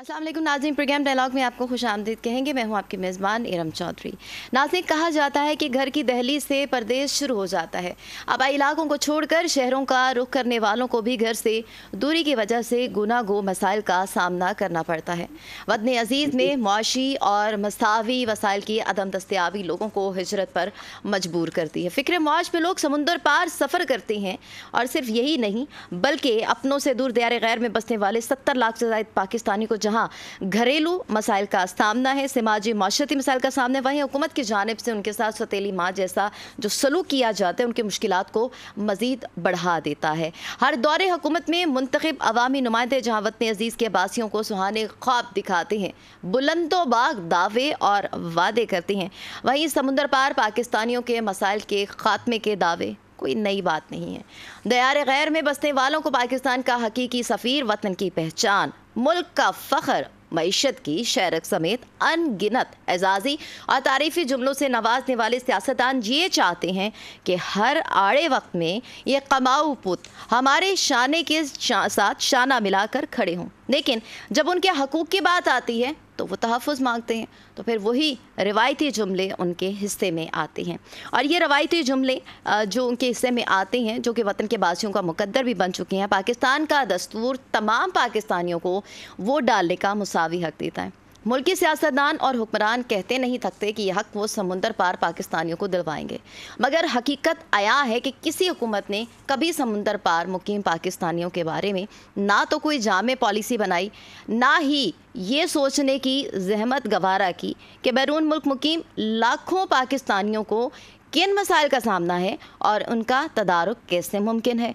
अस्सलाम वालेकुम नाज़रीन, प्रोग्राम डायलॉग में आपको खुश आमदीद कहेंगे। मैं हूँ आपकी मेज़बान इरम चौधरी। नाज़रीन, कहा जाता है कि घर की दहली से परदेश शुरू हो जाता है। आबाई इलाकों को छोड़कर शहरों का रुख करने वालों को भी घर से दूरी की वजह से गुनाह गो मसाइल का सामना करना पड़ता है। वतन अजीज में मुआशी और मसावी वसाइल की अदम दस्तयाबी लोगों को हिजरत पर मजबूर करती है। फ़िक्र मुआश में लोग समुंदर पार सफ़र करते हैं और सिर्फ यही नहीं बल्कि अपनों से दूर दयारे गैर में बसने वाले 70 लाख से ज़्यादा पाकिस्तानी को जहाँ घरेलू मसाइल का सामना है, समाजी माशरती मसाइल का सामना है, वहीं हुकूमत की जानिब से उनके साथ सतीली माँ जैसा जो सलूक किया जाता है उनकी मुश्किलात को मज़ीद बढ़ा देता है। हर दौरे हुकूमत में मुंतखब अवामी नुमाइंदे जहाँ वतन अजीज़ के बासियों को सुहाने ख्वाब दिखाते हैं, बुलंदोबाग दावे और वादे करते हैं, वहीं समुंदर पार पाकिस्तानियों के मसाइल के खात्मे के दावे कोई नई बात नहीं है। दयारे गैर में बसने वालों को पाकिस्तान का हकीकी सफ़ीर, वतन की पहचान, मुल्क का फ़ख्र, मईशत की शरक समेत अनगिनत एजाजी और तारीफ़ी जुमलों से नवाजने वाले सियासतदान ये चाहते हैं कि हर आड़े वक्त में ये कमाऊ पुत हमारे शाने के साथ शाना मिलाकर खड़े हों, लेकिन जब उनके हकूक़ की बात आती है तो वो तहफ़्फ़ुज़ मांगते हैं, तो फिर वही रवायती जुमले उनके हिस्से में आते हैं। और ये रवायती जुमले जो उनके हिस्से में आते हैं, जो कि वतन के बासियों का मुकद्दर भी बन चुके हैं, पाकिस्तान का दस्तूर तमाम पाकिस्तानियों को वोट डालने का मुसावी हक देता है। मुल्की सियासतदान और हुक्मरान कहते नहीं थकते कि यह हक वो समुंदर पार पाकिस्तानियों को दिलवाएंगे, मगर हकीकत आया है कि किसी हुकूमत ने कभी समुंदर पार मुकीम पाकिस्तानियों के बारे में ना तो कोई जामे पॉलिसी बनाई, ना ही ये सोचने की जहमत गवारा की कि बैरून मुल्क मुकीम लाखों पाकिस्तानियों को किन मसाइल का सामना है और उनका तदारुक कैसे मुमकिन है।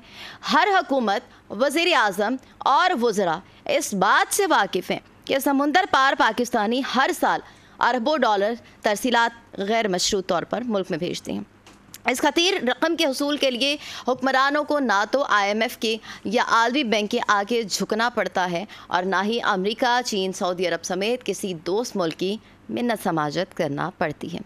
हर हकूमत, वज़ीर आज़म और वज़रा इस बात से वाकिफ़ हैं कि समुंदर पार पाकिस्तानी हर साल अरबों डॉलर तरसीलात गैर मशरूत तौर पर मुल्क में भेजते हैं। इस खतीर रकम के हसूल के लिए हुक्मरानों को ना तो IMF के या आलमी बैंक के आगे झुकना पड़ता है और ना ही अमेरिका, चीन, सऊदी अरब समेत किसी दोस्त मुल्क की मिन्नत समाजत करना पड़ती है।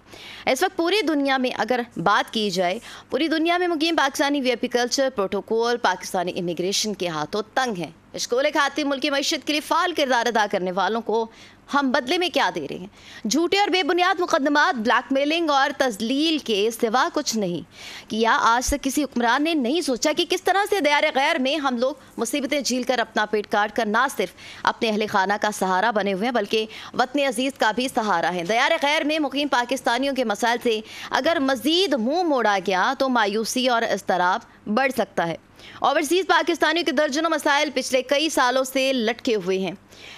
इस वक्त पूरी दुनिया में अगर बात की जाए, पूरी दुनिया में मुकीम पाकिस्तानी व्यापिकल्चर प्रोटोकॉल पाकिस्तानी इमिग्रेशन के हाथों तंग हैं। इश्कोले खाते मुल्की मईशत के लिए फ़ाल किरदार अदा करने वालों को हम बदले में क्या दे रहे हैं? झूठे और बेबुनियाद मुकदमात, ब्लैकमेलिंग और तजलील के सिवा कुछ नहीं किया। आज तक किसी हुक्मरान ने नहीं सोचा कि किस तरह से दयारे गैर में हम लोग मुसीबतें झील कर अपना पेट काट कर ना सिर्फ अपने अहले खाना का सहारा बने हुए हैं बल्कि वतन अजीज़ का भी सहारा है। दयारे गैर में मुकीम पाकिस्तानियों के मसाइल से अगर मज़ीद मुँह मोड़ा गया तो मायूसी और इज़्तराब बढ़ सकता है। ओवरसीज़ पाकिस्तानियों के दर्जनों मसाइल पिछले कई सालों से लटके हुए हैं।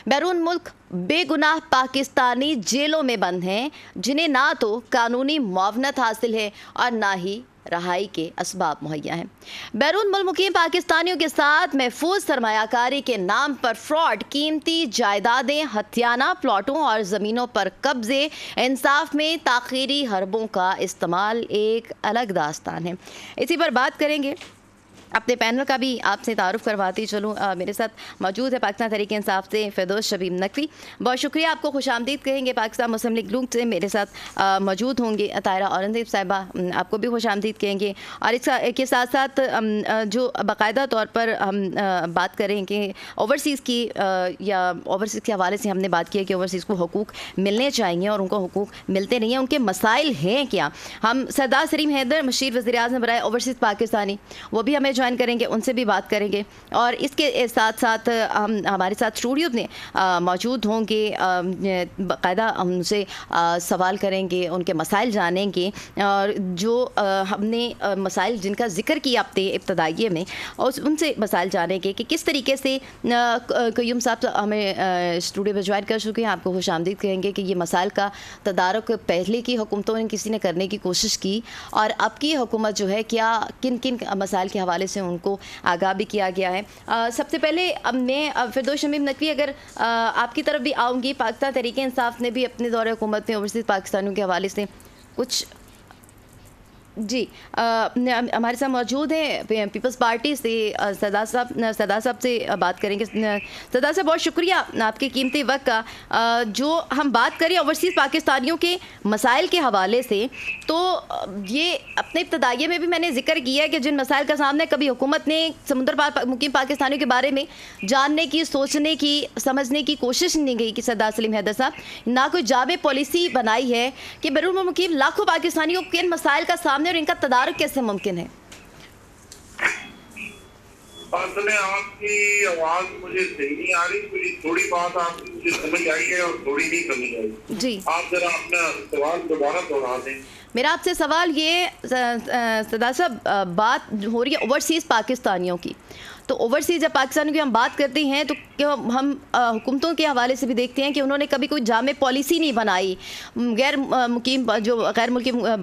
बैरून मुल्क बेगुनाह पाकिस्तानी जेलों में बंद हैं जिन्हें ना तो कानूनी मुआवनत हासिल है और ना ही रहाई के असबाब मुहैया हैं। बैरून मुल्क मुकीम पाकिस्तानियों के साथ महफूज सरमायाकारी के नाम पर फ्रॉड, कीमती जायदादें, हथियाना प्लॉटों और ज़मीनों पर कब्जे, इंसाफ में ताख़ीरी, हरबों का इस्तेमाल एक अलग दास्तान है। इसी पर बात करेंगे। अपने पैनल का भी आपसे तारुफ करवाती चलूँ। मेरे साथ मौजूद है पाकिस्तान तहरीक इंसाफ से फिरदौस शमीम नकवी। बहुत शुक्रिया, आपको खुश आमदीद कहेंगे। पाकिस्तान मुस्लिम लीग से मेरे साथ मौजूद होंगे तारा औरंगज़ेब साहिबा, आपको भी खुश आमदीद कहेंगे। और इसका के साथ साथ जो बाकायदा तौर पर हम बात करें कि ओवरसीज़ की या ओवरसीज़ के हवाले से हमने बात की है कि ओवरसीज़ को हकूक़ मिलने चाहिए और उनको हकूक़ मिलते नहीं हैं, उनके मसाइल हैं क्या। हम सरदार सलीम हैदर मुशीर वज़ीर आज़म बराए ओवरसीज़ पाकिस्तानी, वो भी हमें ज्वाइन करेंगे, उनसे भी बात करेंगे। और इसके साथ साथ हम हमारे साथ स्टूडियो में मौजूद होंगे, बाकायदा उनसे सवाल करेंगे, उनके मसाइल जानेंगे। और जो हमने मसाइल जिनका जिक्र किया अपने इब्तदाइये में उनसे मसाइल जानेंगे कि किस तरीके से क़य्यूम साहब हमें स्टूडियो में ज्वाइन कर चुके हैं, आपको खुश आमदीद कहेंगे कि ये मसाइल का तदारक पहले की हुकूमतों ने किसी ने करने की कोशिश की और अब की हुकूमत जो है क्या किन किन मसाइल के हवाले से उनको आगाह भी किया गया है। सबसे पहले अब मैं फिरदौस शमीम नकवी अगर आपकी तरफ भी आऊँगी। पाकिस्तान तहरीक इंसाफ ने भी अपने दौरे हुकूमत में ओवरसीज़ पाकिस्तानियों के हवाले से कुछ जी हमारे साथ मौजूद हैं पीपल्स पार्टी से सरदार साहब से बात करेंगे। सरदार साहब, बहुत शुक्रिया आपके कीमती वक्त का। जो हम बात करें ओवरसीज़ पाकिस्तानियों के मसाइल के हवाले से, तो ये अपने इब्तदाइये में भी मैंने जिक्र किया है कि जिन मसाइल का सामना कभी हुकूमत ने समुंदर पार मुकीम पाकिस्तानियों के बारे में जानने की, सोचने की, समझने की कोशिश नहीं की कि सरदार सलीम हैदर साहब ना कोई जाबे पॉलिसी बनाई है कि बैरून मुकीम लाखों पाकिस्तानियों के इन मसाइल का सामना और इनका तदारक कैसे मुमकिन है। आपकी आवाज मुझे सही नहीं आ रही, मुझे थोड़ी बात आपकी मुझे समझ आई है और थोड़ी नहीं समझ आई। जी आप जरा अपना सवाल दोबारा दोहरा दें। मेरा आपसे सवाल ये सरदार साहब, बात हो रही है ओवरसीज़ पाकिस्तानियों की, तो ओवरसीज़ जब पाकिस्तानियों की हम बात करते हैं तो हम हुकूमतों के हवाले से भी देखते हैं कि उन्होंने कभी कोई जामे पॉलिसी नहीं बनाई गैर मुल्की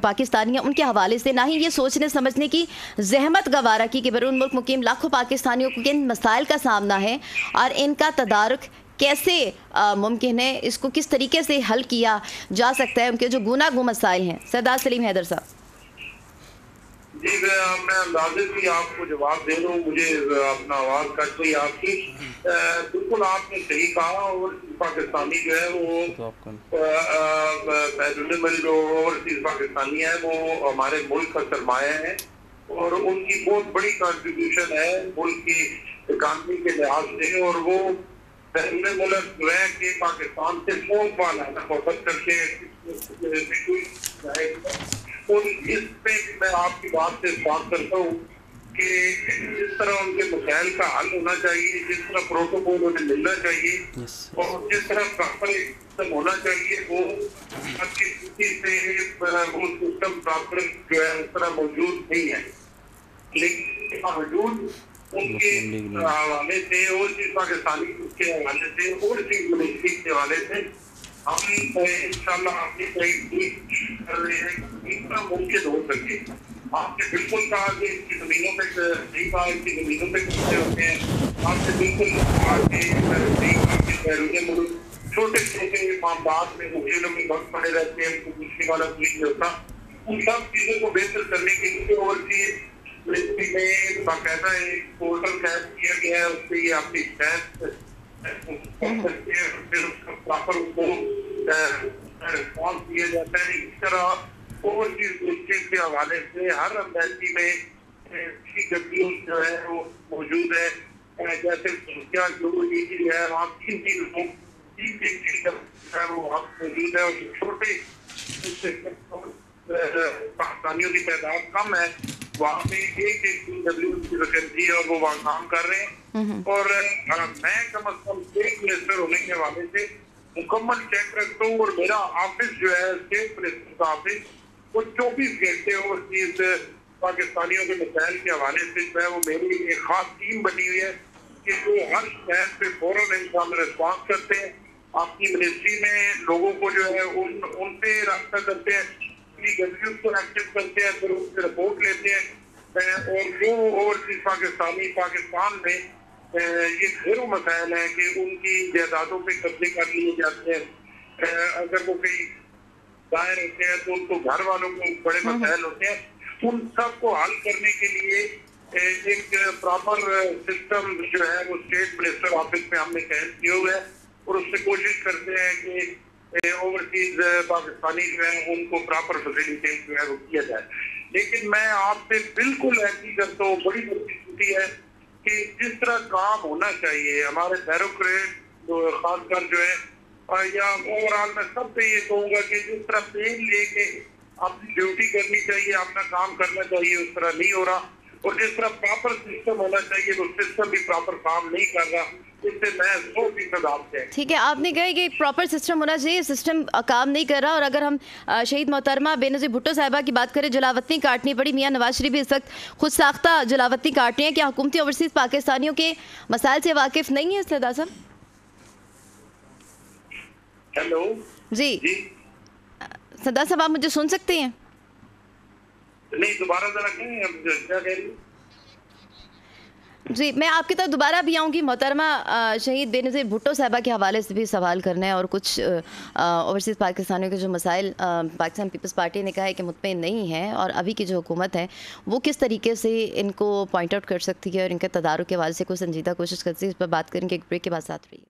पाकिस्तानी हैं उनके हवाले से, ना ही ये सोचने समझने की जहमत गवारा की कि बैरून मुल्क मुकीम लाखों पाकिस्तानियों को किन मसाइल का सामना है और इनका तदारक कैसे मुमकिन है, इसको किस तरीके से हल किया जा सकता है, उनके जो गुनागू मसाइल हैं। सरदार सलीम हैदर साहब। जी मैं अंदाजे भी आपको जवाब दे दूँ, मुझे अपना आवाज़ कट गई आपकी। बिल्कुल आपने सही कहा, और पाकिस्तानी जो है वो बैरून जो ओवरसीज पाकिस्तानी है वो हमारे मुल्क का सरमाया है और उनकी बहुत बड़ी कॉन्ट्रीब्यूशन है मुल्क की इकानमी के लिहाज से, और वो बैरून मुल्क रह के पाकिस्तान से बहुत वाला फोकस करके और इस पे मैं आपकी बात से बात करता हूँ कि जिस तरह उनके मसाइल का हल होना चाहिए, जिस तरह प्रोटोकॉल उन्हें मिलना चाहिए और जिस तरह प्रॉपर सिस्टम होना चाहिए वो अच्छी स्थिति से वो सिस्टम प्रॉपर जो है उस तरह मौजूद नहीं है। लेकिन बावजूद उनके हवाले से और चीज पाकिस्तानी उसके हवाले से और चीज मलेशिया के हवाले से हम इंशाल्लाह आपकी कर रहे हैं इतना मुमकिन हो सके। आपने बिल्कुल कहा कि इसकी जमीनों पर सही कहा, इसकी जमीनों पर कब्जे होते हैं। आपने बिल्कुल कहा कि बैरून मुल्क छोटे छोटे मामलात में मुकेलों में बहुत पड़े रहते हैं, उनको पूछने वाला नहीं होता। उन सब चीज़ों को बेहतर करने के लिए ओवरसीज मिनिस्ट्री में बाकायदा एक पोर्टल कैश किया गया है, उससे ये आपकी शिकायत फिर उसका प्रॉपर उनको रिस्पॉन्स दिया जाता है। इस तरह ओवरसीज डिस्ट्रिक्ट के हवाले से हर अम्बेसी में CW जो है वो मौजूद है, जैसे क्या जो डी है वहाँ तीन वो वहाँ मौजूद है और छोटे पाकिस्तानियों की तादाद कम है वहाँ पे एक CW की वैकेंसी है और वो वहाँ काम कर रहे हैं। और मैं कम अज कम स्टेट मिनिस्टर होने के हवाले से मुकम्मल चेक रखता हूँ और मेरा ऑफिस जो है स्टेट मिनिस्टर का ऑफिस वो 24 घंटे ओवरसीज पाकिस्तानियों के मसाइल के हवाले से जो है वो मेरी एक खास टीम बनी हुई है कि वो हर शहर पे फौरन इंसान रिस्पॉन्स करते हैं। आपकी मिनिस्ट्री में लोगों को जो है उनसे रब्ता करते हैं, को एक्टिव करते हैं, फिर उनसे रिपोर्ट लेते हैं और जो ओवरसीज पाकिस्तानी पाकिस्तान में ये घरेलू मसाइल है कि उनकी जायदादों पे कब्जे कर लिए जाते हैं, अगर वो कहीं दायर होते हैं तो उनको घर वालों को बड़े मसाइल होते हैं। उन सब को हल करने के लिए एक प्रॉपर सिस्टम जो है वो स्टेट मिनिस्टर ऑफिस में हमने कायम किया हुआ है और उससे कोशिश करते हैं कि ओवरसीज पाकिस्तानी जो है उनको प्रॉपर फैसिलिटेट जो है वो किया जाए। लेकिन मैं आपसे बिल्कुल एग्री करता हूँ, बड़ी मुश्किल है कि जिस तरह काम होना चाहिए हमारे ब्यूरोक्रेट खासकर जो है या ओवरऑल मैं सब पे ये कहूँगा कि जिस तरह पेन लेके अपनी ड्यूटी करनी चाहिए, अपना काम करना चाहिए, उस तरह नहीं हो रहा और जिस तरह प्रॉपर सिस्टम होना चाहिए वो सिस्टम भी प्रॉपर काम नहीं कर रहा। ठीक है, आपने कहा कि प्रॉपर सिस्टम होना चाहिए, सिस्टम काम नहीं कर रहा। और अगर हम शहीद मोहतरमा बेनज़ीर भुट्टो साहिबा की बात करें, जलावतनी काटनी पड़ी, मियाँ नवाज शरीफ भी इस वक्त खुद साख्ता जलावतनी काट रहे हैं। क्या हुकूमती ओवरसीज पाकिस्तानियों के मसाइल से वाकिफ नहीं है सरदार साहब? हेलो जी सरदार साहब, आप मुझे सुन सकते हैं? नहीं, दोबारा जी मैं आपकी तरफ दोबारा भी आऊँगी। मोहतरमा शहीद बेनज़ीर भुट्टो साहबा के हवाले से भी सवाल करना है और कुछ ओवरसीज़ पाकिस्तानियों के जो मसाइल पाकिस्तान पीपल्स पार्टी ने कहा है कि मुतमईन नहीं है और अभी की जो हुकूमत है वो किस तरीके से इनको पॉइंट आउट कर सकती है और इनके तदारुक के हवाले से कोई संजीदा कोशिश कर सकती है, इस पर बात करेंगे एक ब्रेक के बाद। साथ रही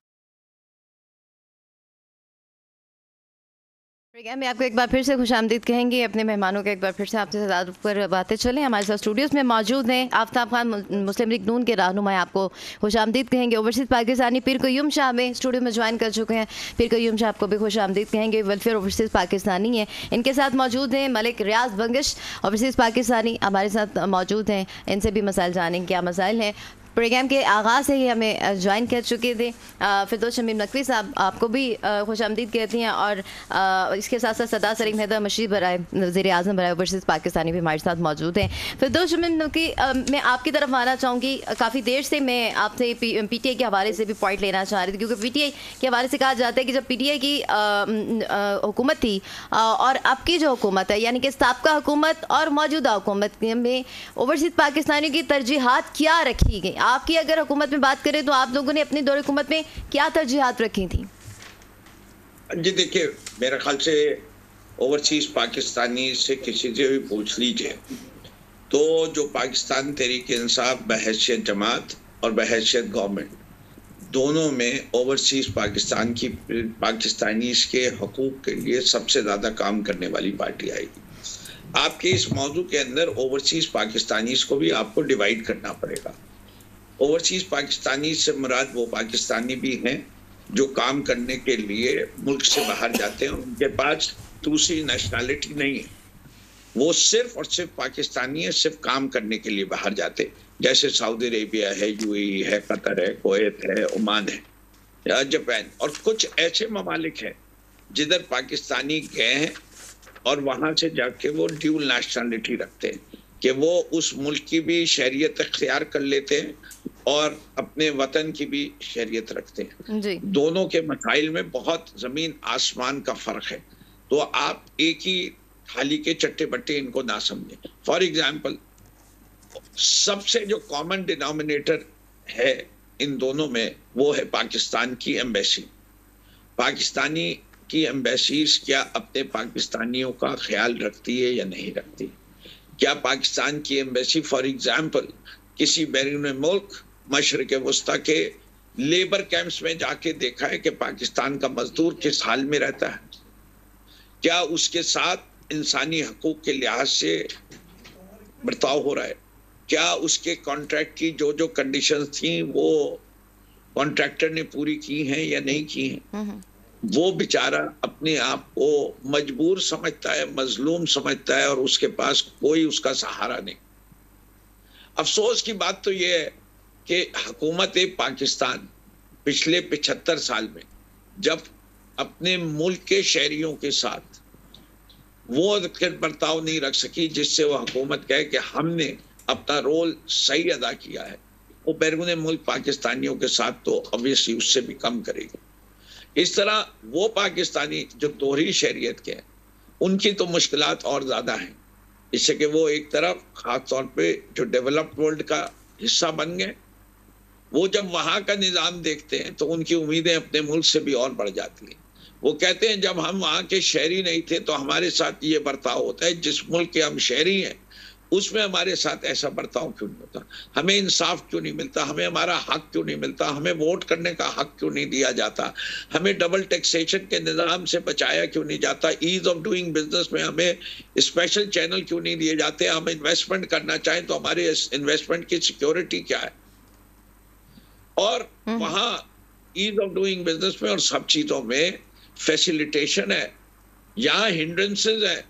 मैं आपको एक बार फिर से खुशामदीद कहेंगे, अपने मेहमानों का एक बार फिर से आपसे तदारुक पर बातें चलें। हमारे साथ स्टूडियोज़ में मौजूद हैं आफ्ताब खान मुस्लिम लीग नून के रहनुमा, आपको खुशामदीद कहेंगे। ओवरसीज़ पाकिस्तानी पीर क़य्यूम शाह में स्टूडियो में ज्वाइन कर चुके हैं, पीर क़य्यूम शाह आपको भी खुशामदीद कहेंगे, वेलफेयर ओवरसीज़ पाकिस्तानी हैं। इनके साथ मौजूद हैं मलिक रियाज बंगश ओवरसीज़ पाकिस्तानी हमारे साथ मौजूद हैं, इनसे भी मसाइल जानेंगे क्या मसाइल हैं। प्रोग्राम के आगाज़ से ही हमें ज्वाइन कर चुके थे फिरदौस शमीम नकवी साहब, आपको भी खुशामदीद कहती हैं। और इसके साथ साथ सदा सलीम हैदर मशीर बराए वज़ीर आज़म बराए ओवरसीज़ पाकिस्तानी भी हमारे साथ मौजूद हैं। फिरदौस शमीम नकवी मैं आपकी तरफ आना चाहूँगी, काफ़ी देर से मैं आपसे पीटीआई के हवाले से भी पॉइंट लेना चाह रही थी, क्योंकि पीटीआई के हवाले से कहा जाता है कि जब पीटीआई की हुकूमत थी और अब की जो हुकूमत है यानी कि साबका हुकूमत और मौजूदा हुकूमत में ओवरसीज़ पाकिस्तानियों की तरजीहात क्या रखी गई? आपकी अगर हुकूमत में बात करें तो आप लोगों ने अपनी दौर हुकूमत में क्या तरजीहात रखी थी? जी देखिए, मेरे ख्याल से ओवरसीज पाकिस्तानी से किसी से भी पूछ लीजिए तो जो पाकिस्तान तहरीक इंसाफ बहैसियत जमात और बहैसियत गवर्नमेंट दोनों में ओवरसीज पाकिस्तान की पाकिस्तानीज के हकूक के लिए सबसे ज़्यादा काम करने वाली पार्टी आएगी। आपके इस मौजू के अंदर ओवरसीज पाकिस्तानीज को भी आपको डिवाइड करना पड़ेगा। ओवरसीज़ पाकिस्तानी से मुराद वो पाकिस्तानी भी हैं जो काम करने के लिए मुल्क से बाहर जाते हैं, उनके पास दूसरी नेशनैलिटी नहीं है, वो सिर्फ और सिर्फ पाकिस्तानी है, सिर्फ काम करने के लिए बाहर जाते, जैसे सऊदी अरेबिया है, यूएई है, कतर है, कुवैत है, ओमान है, जापान, और कुछ ऐसे ममालिक हैं जिधर पाकिस्तानी गए हैं और वहाँ से जाके वो ड्यूल नेशनैलिटी रखते हैं कि वो उस मुल्क की भी शहरियत अख्तियार कर लेते हैं और अपने वतन की भी शहरियत रखते हैं। दोनों के मसाइल में बहुत ज़मीन आसमान का फ़र्क है, तो आप एक ही थाली के चट्टे बट्टे इनको ना समझें। फॉर एग्जांपल, सबसे जो कॉमन डिनोमिनेटर है इन दोनों में वो है पाकिस्तान की एम्बेसी। पाकिस्तानी की एम्बेसीज क्या अपने पाकिस्तानियों का ख्याल रखती है या नहीं रखती? क्या पाकिस्तान की एम्बेसी फॉर एग्जांपल किसी बैरून मुल्क मशरक़ वस्ता के लेबर कैंप्स में जाके देखा है कि पाकिस्तान का मजदूर किस हाल में रहता है? क्या उसके साथ इंसानी हकूक़ के लिहाज से बर्ताव हो रहा है? क्या उसके कॉन्ट्रैक्ट की जो जो कंडीशंस थी वो कॉन्ट्रैक्टर ने पूरी की हैं या नहीं की हैं? वो बेचारा अपने आप को मजबूर समझता है, मजलूम समझता है और उसके पास कोई उसका सहारा नहीं। अफसोस की बात तो ये है कि हुकूमत पाकिस्तान पिछले 75 साल में जब अपने मुल्क के शहरियों के साथ वो बर्ताव नहीं रख सकी जिससे वह हुकूमत कहे कि हमने अपना रोल सही अदा किया है, वो बैरून मुल्क पाकिस्तानियों के साथ तो ऑब्वियसली उससे भी कम करेगी। इस तरह वो पाकिस्तानी जो दोहरी शहरियत के हैं उनकी तो मुश्किलात और ज़्यादा हैं, इससे कि वो एक तरफ ख़ास तौर पे जो डेवलप्ड वर्ल्ड का हिस्सा बन गए, वो जब वहाँ का निज़ाम देखते हैं तो उनकी उम्मीदें अपने मुल्क से भी और बढ़ जाती हैं। वो कहते हैं जब हम वहाँ के शहरी नहीं थे तो हमारे साथ ये बर्ताव होता है, जिस मुल्क के हम शहरी हैं उसमें हमारे साथ ऐसा बर्ताव क्यों नहीं होता? हमें इंसाफ क्यों नहीं मिलता? हमें हमारा हक क्यों नहीं मिलता? हमें वोट करने का हक क्यों नहीं दिया जाता? हमें डबल टैक्सेशन के निज़ाम से बचाया क्यों नहीं जाता? ईज़ ऑफ डूइंग बिजनेस में हमें स्पेशल चैनल क्यों नहीं दिए जाते? हम इन्वेस्टमेंट करना चाहें तो हमारे इन्वेस्टमेंट की सिक्योरिटी क्या है? और वहाँ ईज़ ऑफ डूइंग बिजनेस में और सब चीज़ों में फैसिलिटेशन है, यहाँ हिंड्रेंसेस है।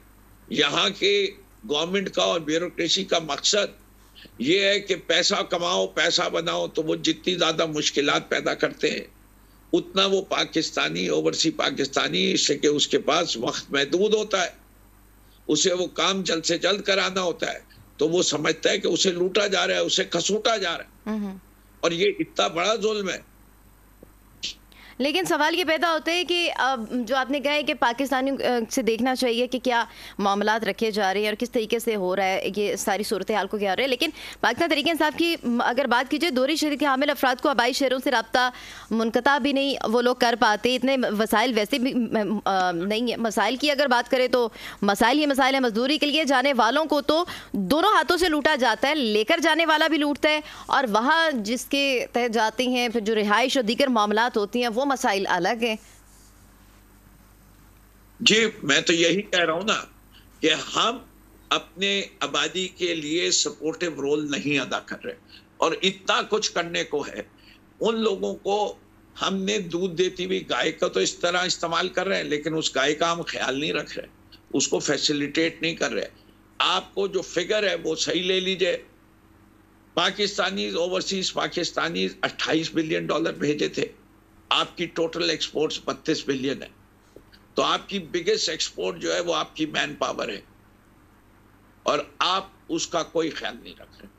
यहाँ के गवर्नमेंट का और ब्यूरोक्रेसी का मकसद ये है कि पैसा कमाओ, पैसा बनाओ, तो वो जितनी ज़्यादा मुश्किलात पैदा करते हैं उतना वो पाकिस्तानी ओवरसी पाकिस्तानी, इससे कि उसके पास वक्त महदूद होता है, उसे वो काम जल्द से जल्द कराना होता है, तो वो समझता है कि उसे लूटा जा रहा है, उसे खसूटा जा रहा है, और ये इतना बड़ा जुल्म है। लेकिन सवाल ये पैदा होता है कि अब जो आपने कहा है कि पाकिस्तानियों से देखना चाहिए कि क्या मामलात रखे जा रहे हैं और किस तरीके से हो रहा है, ये सारी सूरत हाल को क्या हो रहा है। लेकिन पाकिस्तान तहरीक इंसाफ की अगर बात कीजिए, दोहरी शरीक हामिल अफराद को आबाई शहरों से रबता मुनक़ता भी नहीं वो लोग कर पाते, इतने वसाइल वैसे भी नहीं है। मसाइल की अगर बात करें तो मसाइल ही मसाइल है। मजदूरी के लिए जाने वालों को तो दोनों हाथों से लूटा जाता है, लेकर जाने वाला भी लूटता है और वहाँ जिसके तहत जाते हैं फिर जो रिहाइश और दीगर मामलात होती हैं वो मसाइल अलग है। जी, मैं तो यही कह रहा हूं ना कि हम अपने आबादी के लिए सपोर्टिव रोल नहीं अदा कर रहे और इतना कुछ करने को है। उन लोगों को हमने दूध देती हुई गाय का तो इस तरह इस्तेमाल कर रहे हैं, लेकिन उस गाय का हम ख्याल नहीं रख रहे, उसको फैसिलिटेट नहीं कर रहे। आपको जो फिगर है वो सही ले लीजिए। Pakistanis overseas Pakistanis 28 billion dollar भेजे थे, आपकी टोटल एक्सपोर्ट्स 32 बिलियन है, तो आपकी बिगेस्ट एक्सपोर्ट जो है वो आपकी मैन पावर है और आप उसका कोई ख्याल नहीं रख रहे।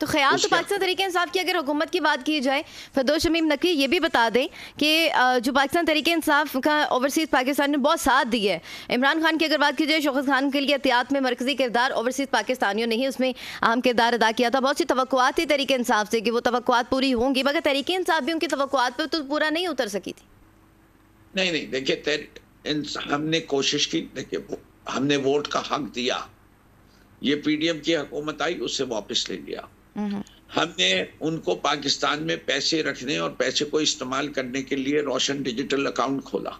तो ख्याल तो पाकिस्तान तहरीक इंसाफ की अगर हुकूमत की बात की जाए, फिरदौस शमीम नकवी ये भी बता दें कि जो पाकिस्तान तहरीक इंसाफ का ओवरसीज़ पाकिस्तान ने बहुत साथ दिया है। इमरान खान की अगर बात की जाए, शौकत खान के लिए एहतियात में मरकजी किरदार ओवरसीज़ पाकिस्तानियों ने ही उसमें अहम किरदार अदा किया था। बहुत सी तवक्कुआत थी तहरीक इंसाफ से कि वो तवक्कुआत पूरी होंगी, मगर तहरीक इंसाफ भी उनकी तवक्कुआत पर तो पूरा नहीं उतर सकी थी। नहीं नहीं, देखिए हमने कोशिश की, देखिए हमने वोट का हक दिया, ये पीडीएम की हुकूमत आई उससे वापस ले लिया। हमने उनको पाकिस्तान में पैसे रखने और पैसे को इस्तेमाल करने के लिए रोशन डिजिटल अकाउंट खोला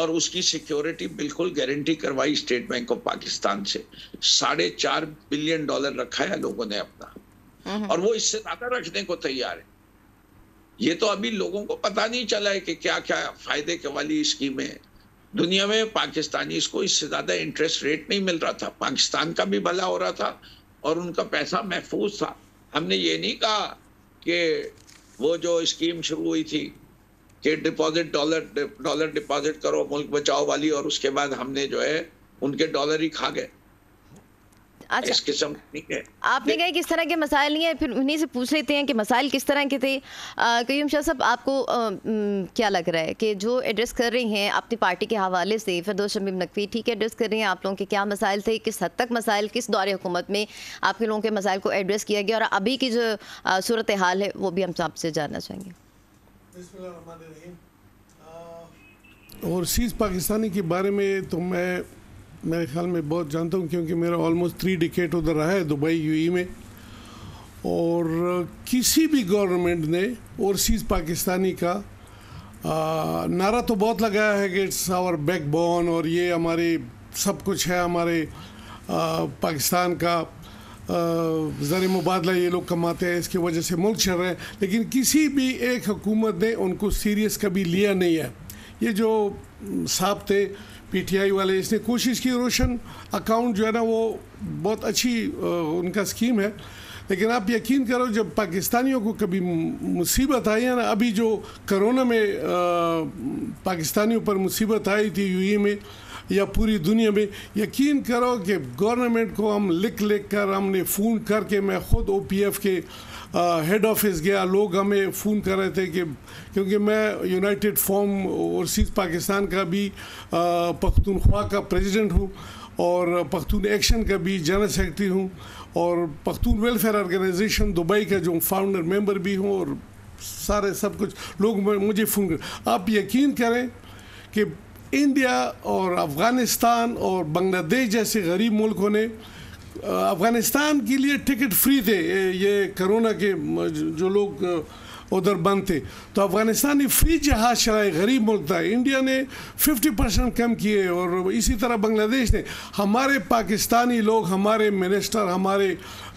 और उसकी सिक्योरिटी बिल्कुल गारंटी करवाई स्टेट बैंक ऑफ पाकिस्तान से। 4.5 बिलियन डॉलर रखा है लोगों ने अपना और वो इससे ज्यादा रखने को तैयार है। ये तो अभी लोगों को पता नहीं चला है कि क्या क्या फायदे के वाली स्कीमें। दुनिया में पाकिस्तानी को इससे ज्यादा इंटरेस्ट रेट नहीं मिल रहा था, पाकिस्तान का भी भला हो रहा था और उनका पैसा महफूज था। हमने ये नहीं कहा कि वो जो स्कीम शुरू हुई थी कि डिपॉजिट डॉलर डिपॉजिट करो मुल्क बचाओ वाली, और उसके बाद हमने जो है उनके डॉलर ही खा गए। अच्छा, इस किस्म है। आपने कहा कि इस तरह के मसाइल नहीं है, फिर उन्हीं से पूछ लेते हैं कि मसाइल किस तरह के थे। कयूम शाह साहब, आपको क्या लग रहा है कि जो एड्रेस कर रही हैं अपनी पार्टी के हवाले से फिरदौस शमीम नकवी, ठीक है एड्रेस कर रही हैं, आप लोगों के क्या मसाइल थे, किस हद तक मसाइल, किस दौर हुकूमत में आपके लोगों के मसाइल को एड्रेस किया गया और अभी की जो सूरत हाल है वो भी हम आपसे जानना चाहेंगे। ओवरसीज़ पाकिस्तानी के बारे में तो मैं मेरे ख्याल में बहुत जानता हूँ क्योंकि मेरा ऑलमोस्ट 3 डिकेड उधर रहा है दुबई यूएई में, और किसी भी गवर्नमेंट ने ओवरसीज़ पाकिस्तानी का नारा तो बहुत लगाया है कि इट्स आवर बैकबोन और ये हमारे सब कुछ है, हमारे पाकिस्तान का ज़रिए मुबादला ये लोग कमाते हैं, इसकी वजह से मुल्क चल रहे हैं, लेकिन किसी भी एक हुकूमत ने उनको सीरियस कभी लिया नहीं है। ये जो साहब थे पीटीआई वाले, इसने कोशिश की, रोशन अकाउंट जो है ना वो बहुत अच्छी उनका स्कीम है, लेकिन आप यकीन करो जब पाकिस्तानियों को कभी मुसीबत आई है ना, अभी जो कोरोना में पाकिस्तानियों पर मुसीबत आई थी यूएई में या पूरी दुनिया में, यकीन करो कि गवर्नमेंट को हम लिख कर हमने फ़ोन करके, मैं ख़ुद ओपीएफ के हेड ऑफिस गया, लोग हमें फ़ोन कर रहे थे कि क्योंकि मैं यूनाइटेड फॉर्म ओवरसीज़ पाकिस्तान का भी पख्तूनख्वा का प्रेसिडेंट हूँ और पख्तून एक्शन का भी जनरल सेक्रेटरी हूँ और पख्तून वेलफेयर ऑर्गेनाइजेशन दुबई का जो फाउंडर मेंबर भी हूँ और सारे सब कुछ लोग मुझे फ़ोन कर, आप यकीन करें कि इंडिया और अफ़गानिस्तान और बांग्लादेश जैसे गरीब मुल्कों ने अफ़गानिस्तान के लिए टिकट फ्री थे, ये कोरोना के जो लोग उधर बंद थे तो अफ़गानिस्तान ने फ्री जहाज़ चलाए, गरीब मुल्क था। इंडिया ने 50% कम किए और इसी तरह बांग्लादेश ने। हमारे पाकिस्तानी लोग, हमारे मिनिस्टर, हमारे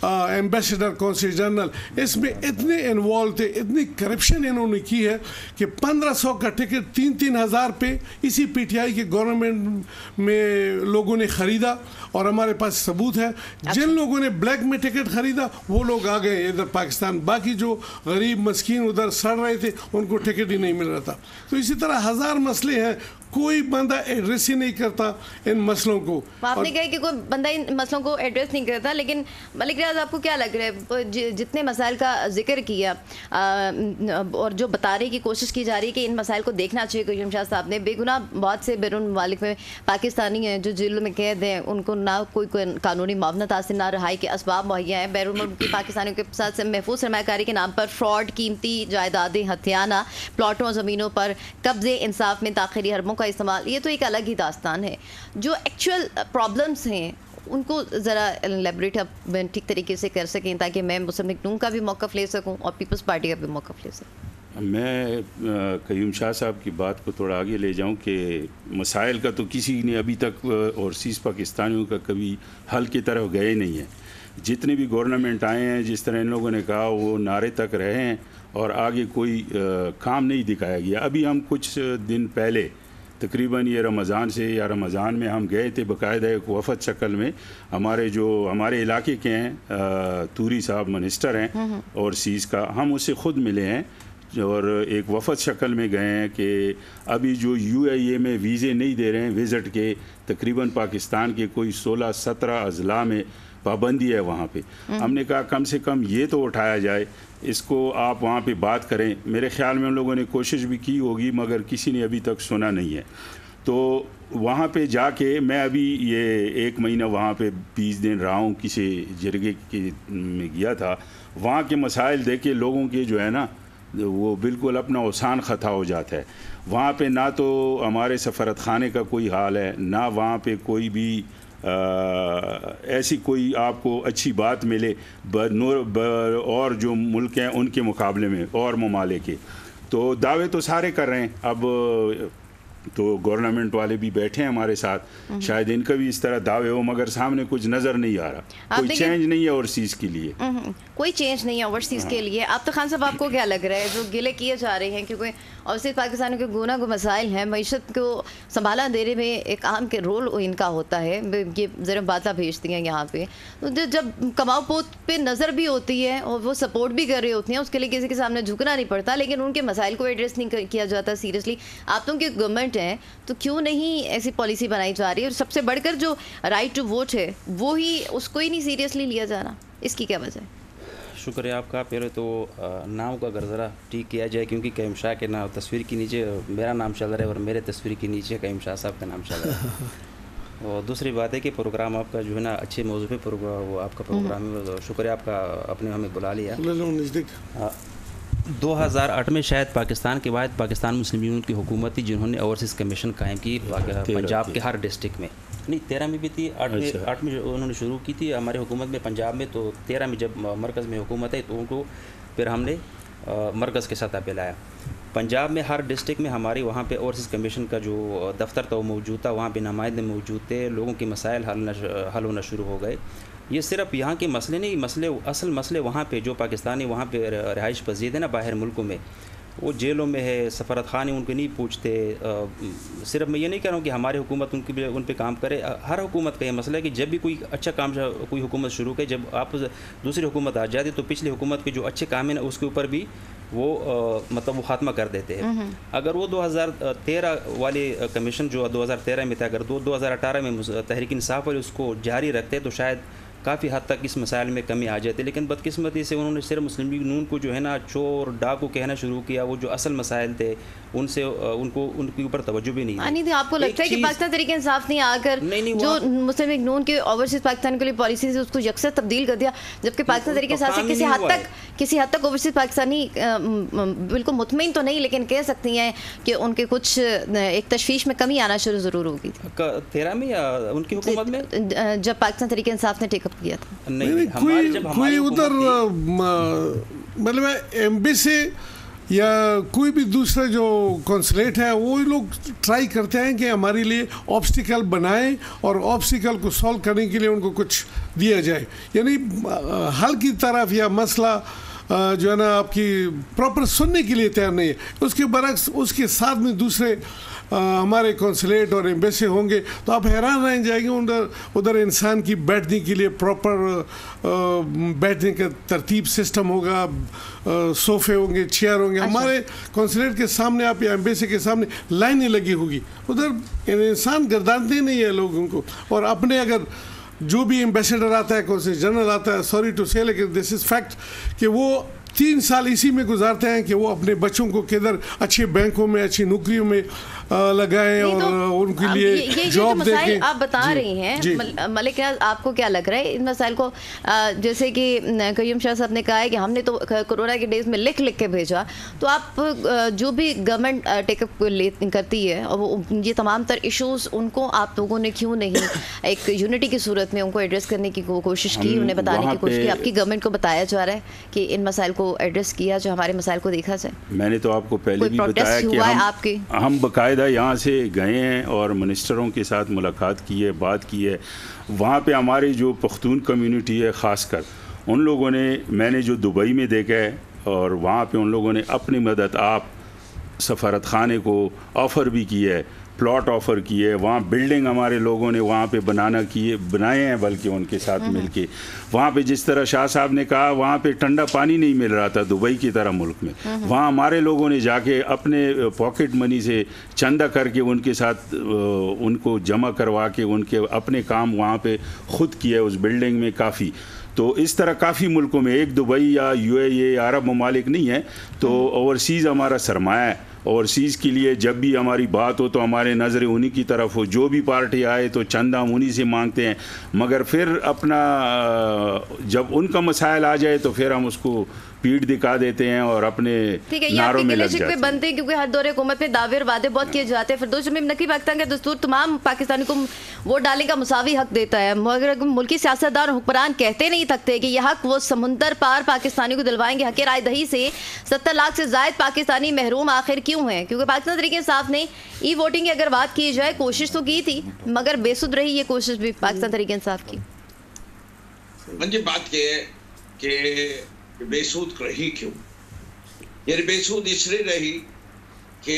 एम्बेसडर, कौंसल जनरल इसमें इतने इन्वॉल्व थे, इतनी करप्शन इन्होंने की है कि 1500 का टिकट 3-3 हज़ार पे इसी पीटीआई के गवर्नमेंट में लोगों ने ख़रीदा और हमारे पास सबूत है। जिन लोगों ने ब्लैक में टिकट ख़रीदा वो लोग आ गए इधर पाकिस्तान, बाकी जो गरीब मस्कीन उधर सड़ रहे थे उनको टिकट ही नहीं मिल रहा था। तो इसी तरह हज़ार मसले हैं, कोई बंदा एड्रेस ही नहीं करता इन मसलों को। आपने कहा कि कोई बंदा इन मसलों को एड्रेस नहीं करता, लेकिन मलिक रियाज आपको क्या लग रहा है, जितने मसाइल का जिक्र किया और जो बताने की कोशिश की जा रही है कि इन मसाइल को देखना चाहिए कयूम शाह साहब ने, बेगुनाह बहुत से बैरून ममालिक में पाकिस्तानी हैं जो जेलों में कैद हैं, उनको ना कोई कानूनी मुआवनत हासिल ना रहाई के असबाब मुहैया हैं, बैरून मुल्क की पाकिस्तानियों के साथ महफूज सरमाकारी के नाम पर फ्रॉड, कीमती जायदादें हथियाना, प्लाटों, ज़मीनों पर कब्जे, इंसाफ में ताखिरी हरबों का इस्तेमाल, ये तो एक अलग ही दास्तान है। जो एक्चुअल प्रॉब्लम्स हैं उनको ज़रा एलेबोरेट आप ठीक तरीके से कर सकें ताकि मैं मुस्लिम लीग नून का भी मौक़िफ़ ले सकूं और पीपल्स पार्टी का भी मौक़िफ़ ले सकूं। मैं कयूम शाह साहब की बात को थोड़ा आगे ले जाऊं कि मसाइल का तो किसी ने अभी तक और सीस पाकिस्तानियों का कभी हल की तरफ गए नहीं है। जितने भी गवर्नमेंट आए हैं, जिस तरह इन लोगों ने कहा, वो नारे तक रहे हैं और आगे कोई काम नहीं दिखाया गया। अभी हम कुछ दिन पहले तकरीबन ये रमज़ान से या रमज़ान में हम गए थे बाकायदा एक वफद शक्ल में, हमारे जो हमारे इलाके के हैं तूरी साहब मिनिस्टर हैं और सीस का, हम उससे ख़ुद मिले हैं और एक वफद शक्ल में गए हैं कि अभी जो यूएई में वीज़े नहीं दे रहे हैं विज़िट के, तकरीबन पाकिस्तान के कोई 16-17 अजला में पाबंदी है वहाँ पे। हमने कहा कम से कम ये तो उठाया जाए, इसको आप वहाँ पे बात करें। मेरे ख़्याल में उन लोगों ने कोशिश भी की होगी मगर किसी ने अभी तक सुना नहीं है। तो वहाँ पे जाके मैं अभी ये एक महीना वहाँ पे 20 दिन रहा हूँ, किसी जरगे के में गया था, वहाँ के मसाइल देखे लोगों के जो है ना वो बिल्कुल अपना औसान ख़ता हो जाता है। वहाँ पे ना तो हमारे सफारतखाने का कोई हाल है, ना वहाँ पे कोई भी ऐसी कोई आपको अच्छी बात मिले और जो मुल्क हैं उनके मुकाबले में और ममालिक के। तो दावे तो सारे कर रहे हैं, अब तो गवर्नमेंट वाले भी बैठे हैं हमारे साथ, शायद इनका भी इस तरह दावे हो मगर सामने कुछ नज़र नहीं आ रहा, कोई चेंज नहीं है ओवरसीज़ के लिए, कोई चेंज नहीं है ओवरसीज़ के लिए। अब तो खान साहब आपको क्या लग रहा है जो गिले किए जा रहे हैं, क्योंकि ओवरसीज़ पाकिस्तान के गुना को मसाइल हैं, मीशत को संभाला देने में एक अहम के रोल इनका होता है, ये ज़रा बातें भेजती हैं यहाँ पे, तो जब कमाओ पोत पर नज़र भी होती है और वो सपोर्ट भी कर रही होती हैं, उसके लिए किसी के सामने झुकना नहीं पड़ता, लेकिन उनके मसाइल को एड्रेस नहीं किया जाता सीरियसली। आप लोगों की गवर्नमेंट है तो क्यों नहीं ऐसी पॉलिसी बनाई जा रही है, और सबसे बढ़कर जो राइट टू वोट है वो ही, उसको ही नहीं सीरियसली लिया जा रहा, इसकी क्या वजह है? शुक्रिया आपका। पहले तो नाम का अगर ज़रा ठीक किया जाए, क्योंकि क़ायम शाह के नाम तस्वीर के नीचे मेरा नाम चल रहा है और मेरे तस्वीर के नीचे क़ायम शाह साहब का नाम चल रहा है। और दूसरी बात है कि प्रोग्राम आपका जो है ना अच्छे मौजू पर आपका प्रोग्राम है, शुक्रिया आपका आपने हमें बुला लिया। 2008 में शायद पाकिस्तान के बाद पाकिस्तान मुस्लिम लीग की हुकूमत थी जिन्होंने ओवरसीज़ कमीशन कायम की पंजाब के हर डिस्ट्रिक्ट में, नहीं 13 में भी थी, 8 में उन्होंने शुरू की थी हमारी हुकूमत में पंजाब में, तो 13 में जब मरकज़ में हुकूमत आई तो उनको फिर हमने मरकज़ के सतह पर लाया। पंजाब में हर डिस्ट्रिक्ट में हमारी वहाँ पे ओवरसीज़ कमीशन का जो दफ्तर था वो मौजूद था, वहाँ पर नुमाइंदे मौजूद थे, लोगों के मसाइल हल होना शुरू हो गए। ये सिर्फ यहाँ के मसले नहीं, मसले असल मसले वहाँ पे जो पाकिस्तानी वहाँ पे रिहाइश पजीद है ना बाहर मुल्कों में, वो जेलों में है, सफारतखाने उनको नहीं पूछते। सिर्फ मैं ये नहीं कह रहा हूँ कि हमारी हुकूमत उनकी उन पे काम करे, हर हुकूमत का ये मसला है कि जब भी कोई अच्छा काम कोई हुकूमत शुरू करे, जब आप दूसरी हुकूमत आ जाती है तो पिछली हुकूमत के जो अच्छे काम हैं ना उसके ऊपर भी वो मतलब वो खात्मा कर देते हैं। अगर वो 2013 वाले कमीशन जो 2013 में था, अगर 2018 में तहरीक इंसाफ वाले उसको जारी रखते तो शायद काफ़ी हद तक इस मसाइल में कमी आ जाती है, लेकिन बदकिस्मती से उन्होंने सिर्फ मुस्लिम लीग नून को जो है ना चोर डाकू कहना शुरू किया, वो जो असल मसाइल थे उनसे उनको उनके ऊपर तवज्जो भी नहीं थी। आपको लगता है कि पाकिस्तान तरीके इंसाफ नहीं आकर जो मुस्लिम लीग नून के ओवरसीज़ पाकिस्तान के लिए पॉलिसी से उसको यकसर तब्दील कर दिया, जबकि पाकिस्तान तरीके इंसाफ से किसी हद तक ओवरसीज़ पाकिस्तानी बिल्कुल मुतमईन तो नहीं, लेकिन कह सकती हैं कि उनके कुछ एक तशवीश में कमी आना शुरू ज़रूर होगी। 13 में उनकी हुकूमत में जब पाकिस्तान तरीके इंसाफ ने टेकअप किया था, नहीं कोई उधर मतलब एम्बेसी या कोई भी दूसरा जो कॉन्सुलेट है वो लोग ट्राई करते हैं कि हमारे लिए ऑब्स्टिकल बनाएं और ऑब्स्टिकल को सॉल्व करने के लिए उनको कुछ दिया जाए, यानी हल की तरफ या मसला जो है ना आपकी प्रॉपर सुनने के लिए तैयार नहीं है। उसके बरक्स उसके साथ में दूसरे हमारे कौंसलेट और एम्बेसी होंगे तो आप हैरान रह जाएंगे। उधर उधर इंसान की बैठने के लिए प्रॉपर बैठने का तरतीब सिस्टम होगा, सोफे होंगे, चेयर होंगे। हमारे कौंसलेट के सामने आप या एम्बेसी के सामने लाइनें लगी होगी। उधर इंसान गर्दानते नहीं है लोग उनको। और अपने अगर जो भी एम्बेसडर आता है, कौंसलेट जनरल आता है, सॉरी टू से लेकिन दिस इज़ फैक्ट कि वो 3 साल इसी में गुजारते हैं कि वो अपने बच्चों को किधर अच्छे बैंकों में अच्छी नौकरियों में लगाएं और उनके लिए जॉब देखें। आप बता रही हैं मलिक, आपको क्या लग रहा है इन मसाइल को? जैसे कि कयूम शाह साहब ने कहा है कि हमने तो कोरोना के डेज में लिख लिख के भेजा, तो आप जो भी गवर्नमेंट टेकअप करती है और वो ये तमाम तर इशूज़ उनको आप लोगों ने क्यों नहीं एक यूनिटी की सूरत में उनको एड्रेस करने की कोशिश की, उन्हें बताने की कोशिश की? आपकी गवर्नमेंट को बताया जा रहा है कि इन मसाइल को एड्रेस किया, जो हमारे मसाइल को देखा जाए। मैंने तो आपको पहले भी बताया कि हम बाकायदा यहाँ से गए हैं और मिनिस्टरों के साथ मुलाकात की है, बात की है। वहाँ पे हमारी जो पख्तून कम्युनिटी है ख़ासकर उन लोगों ने, मैंने जो दुबई में देखा है और वहाँ पे उन लोगों ने अपनी मदद आप सफारत खाने को ऑफ़र भी की है, प्लॉट ऑफ़र किए, वहाँ बिल्डिंग हमारे लोगों ने वहाँ पे बनाए हैं, बल्कि उनके साथ मिलके वहाँ पे जिस तरह शाह साहब ने कहा वहाँ पे ठंडा पानी नहीं मिल रहा था दुबई की तरह मुल्क में, वहाँ हमारे लोगों ने जाके अपने पॉकेट मनी से चंदा करके उनके साथ उनको जमा करवा के उनके अपने काम वहाँ पे खुद किए उस बिल्डिंग में काफ़ी। तो इस तरह काफ़ी मुल्कों में, एक दुबई या UAE अरब ममालिक नहीं है, तो ओवरसीज़ हमारा सरमाया है। ओवरसीज़ के लिए जब भी हमारी बात हो तो हमारे नज़रें उन्हीं की तरफ हो, जो भी पार्टी आए तो चंदा हम उन्हीं से मांगते हैं, मगर फिर अपना जब उनका मसाइल आ जाए तो फिर हम उसको पीठ दिखा देते हैं और अपने नारों में लग जाते हैं। बनते हैं क्योंकि हर दौरे हुकूमत में दावे और वादे बहुत किए जाते हैं। फिरदौस शमीम नकवी पाकिस्तान का दस्तूर तमाम पाकिस्तानी को वोट डालने का मुसावी हक देता है, मगर मुल्की सियासतदान हुक्मरान कहते नहीं थकते कि यह हक वो समुंदर पार पाकिस्तानी को दिलवाएंगे। हक रायदही से 70 लाख से ज्यादा पाकिस्तानी महरूम आखिर क्यों हैं? क्योंकि पाकिस्तान तहरीक इंसाफ ने ई वोटिंग की अगर बात की जाए कोशिश तो की थी, मगर बेसुध रही ये कोशिश भी पाकिस्तान तहरीक इंसाफ की। मुझे बात के बेसूद रही क्यों? यानी बेसूद इसलिए रही कि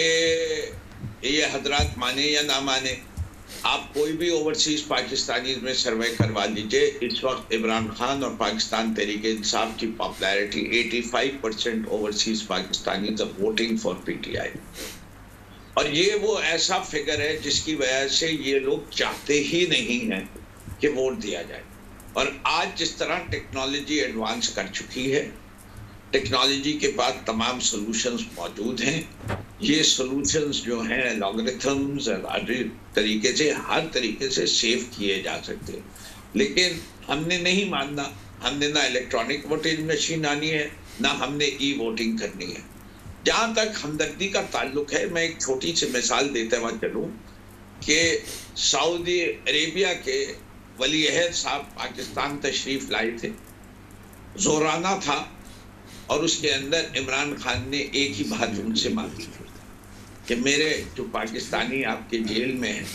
ये हजरात माने या ना माने, आप कोई भी ओवरसीज पाकिस्तानी में सर्वे करवा लीजिए, इस वक्त इमरान खान और पाकिस्तान तहरीक इंसाफ की popularity 85% overseas Pakistani voting for PTI। और ये वो ऐसा फिगर है जिसकी वजह से ये लोग चाहते ही नहीं हैं कि वोट दिया जाए। और आज जिस तरह टेक्नोलॉजी एडवांस कर चुकी है, टेक्नोलॉजी के बाद तमाम सॉल्यूशंस मौजूद हैं। ये सॉल्यूशंस जो हैं एल्गोरिथम्स तरीके से हर तरीके से सेव किए जा सकते हैं, लेकिन हमने नहीं मानना। हमने ना इलेक्ट्रॉनिक वोटिंग मशीन आनी है, ना हमने ई वोटिंग करनी है। जहाँ तक हमदर्दी का ताल्लुक है, मैं एक छोटी सी मिसाल देते हुए चलूँ कि सऊदी अरेबिया के वली अहद साहब पाकिस्तान तशरीफ लाए थे, जोराना था और उसके अंदर इमरान खान ने एक ही बात उनसे मांगी कि मेरे जो पाकिस्तानी आपके जेल में हैं,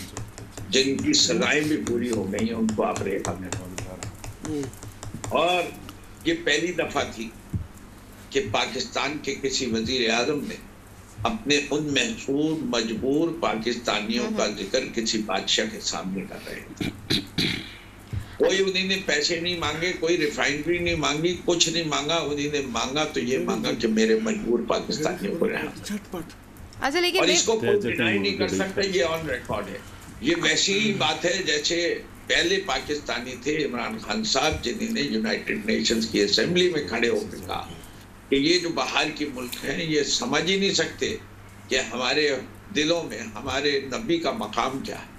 जिनकी सजाएं भी पूरी हो गई हैं, उनको आप रिहा करें। और ये पहली दफ़ा थी कि पाकिस्तान के किसी वजीर आजम ने अपने उन महसूस मजबूर पाकिस्तानियों का जिक्र किसी बादशाह के सामने कर रहे थे। कोई उन्हीं ने पैसे नहीं मांगे, कोई रिफाइनरी नहीं मांगी, कुछ नहीं मांगा। उन्हीं ने मांगा तो ये मांगा कि मेरे मजबूर पाकिस्तानियों को रहना। और इसको कोई डिनाई नहीं कर सकता, ये ऑन रिकॉर्ड है। ये वैसी ही बात है जैसे पहले पाकिस्तानी थे इमरान खान साहब, जिन्होंने यूनाइटेड नेशंस की असेंबली में खड़े होकर कहा कि ये जो बाहर के मुल्क हैं ये समझ ही नहीं सकते कि हमारे दिलों में हमारे नबी का मकाम क्या है।